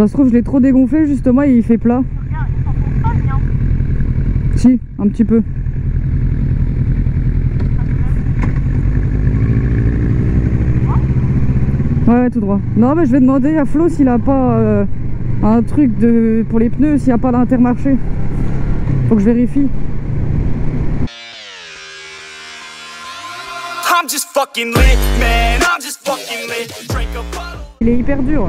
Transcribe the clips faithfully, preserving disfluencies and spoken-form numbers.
ça se trouve je l'ai trop dégonflé justement et il fait plat. Si, un petit peu. Ouais, ouais, tout droit. Non, mais je vais demander à Flo s'il a pas euh, un truc de pour les pneus, s'il n'y a pas l'Intermarché. Faut que je vérifie. Il est hyper dur.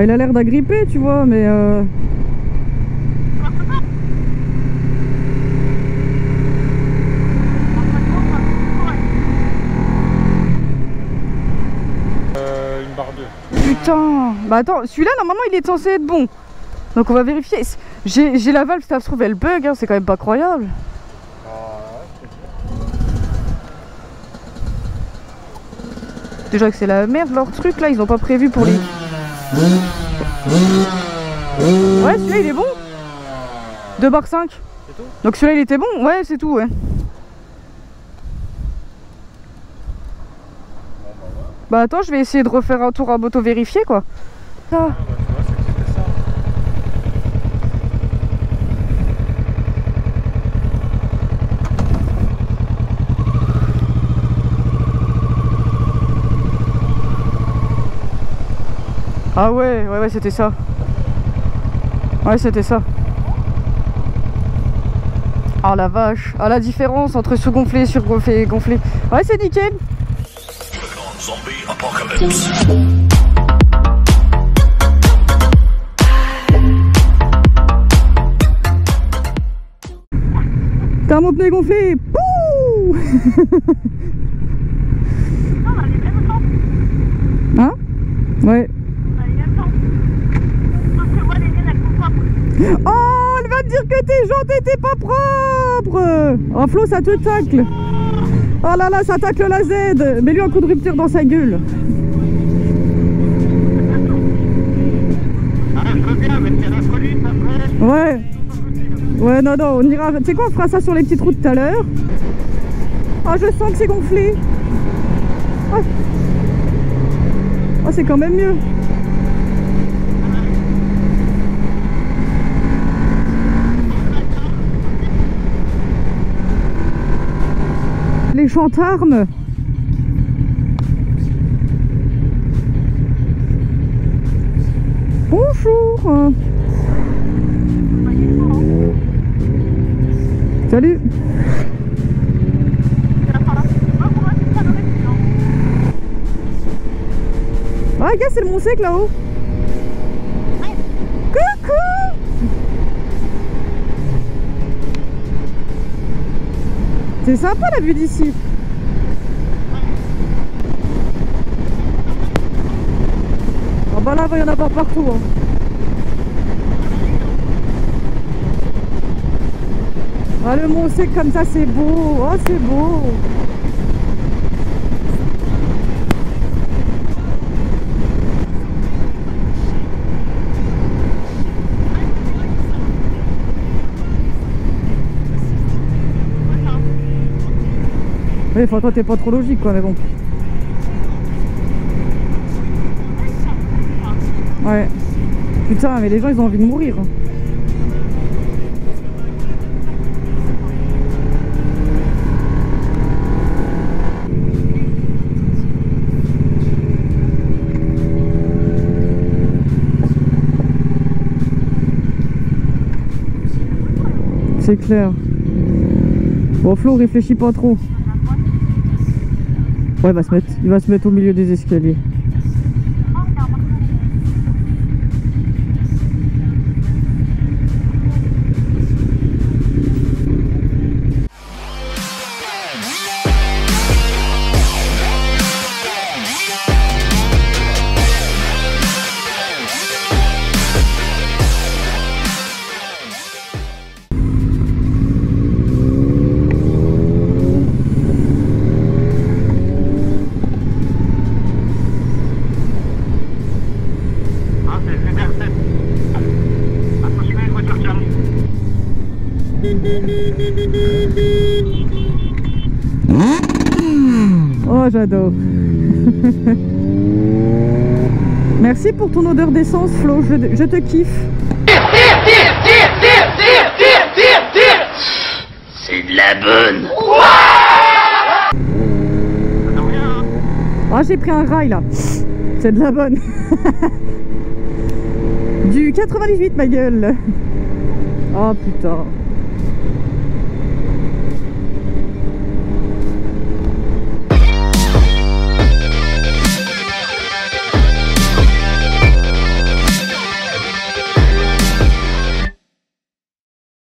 Il a l'air d'agripper, tu vois, mais euh... euh une barre deux. Putain, bah attends, celui-là normalement il est censé être bon. Donc on va vérifier. J'ai la valve, ça se trouve elle bug, hein, c'est quand même pas croyable. Déjà que c'est la merde leur truc là, ils ont pas prévu pour les. Ouais, celui-là il est bon. deux barres cinq. C'est tout. Donc celui-là il était bon. Ouais, c'est tout, ouais. Bah attends, je vais essayer de refaire un tour à moto vérifier quoi. Ah. Ah ouais, ouais, ouais, c'était ça. Ouais, c'était ça. Ah la vache. Ah la différence entre sous-gonflé, surgonflé et gonflé. Ouais, c'est nickel. Le grand zombie apocalypse. T'as mon pneu gonflé. Pouh. Hein? Ouais. Oh, elle va te dire que tes jantes étaient pas propres. Oh Flo, ça te tacle. Oh là là, ça tacle la Z. Mets-lui un coup de rupture dans sa gueule. Ouais. Ouais, non, non, on ira... Tu sais quoi, on fera ça sur les petites routes tout à l'heure. Ah, oh, je sens que c'est gonflé. Oh, oh c'est quand même mieux. Les gendarmes. Bonjour. Salut. Ah regarde, c'est le Montsec là-haut. Coucou. C'est sympa la vue d'ici. Ah bah là, il va y en avoir partout. Hein. Ah le Montsec comme ça, c'est beau. Oh c'est beau. Oui, enfin, toi t'es pas trop logique quoi, mais bon. Ouais. Putain, mais les gens ils ont envie de mourir. C'est clair. Bon, Flo, réfléchis pas trop. Ouais, il va se mettre, il va se mettre au milieu des escaliers. Oh, j'adore. Merci pour ton odeur d'essence, Flo, je, je te kiffe. C'est de la bonne. Oh, j'ai pris un rail là. C'est de la bonne. Du quatre-vingt-dix-huit, ma gueule. Oh putain.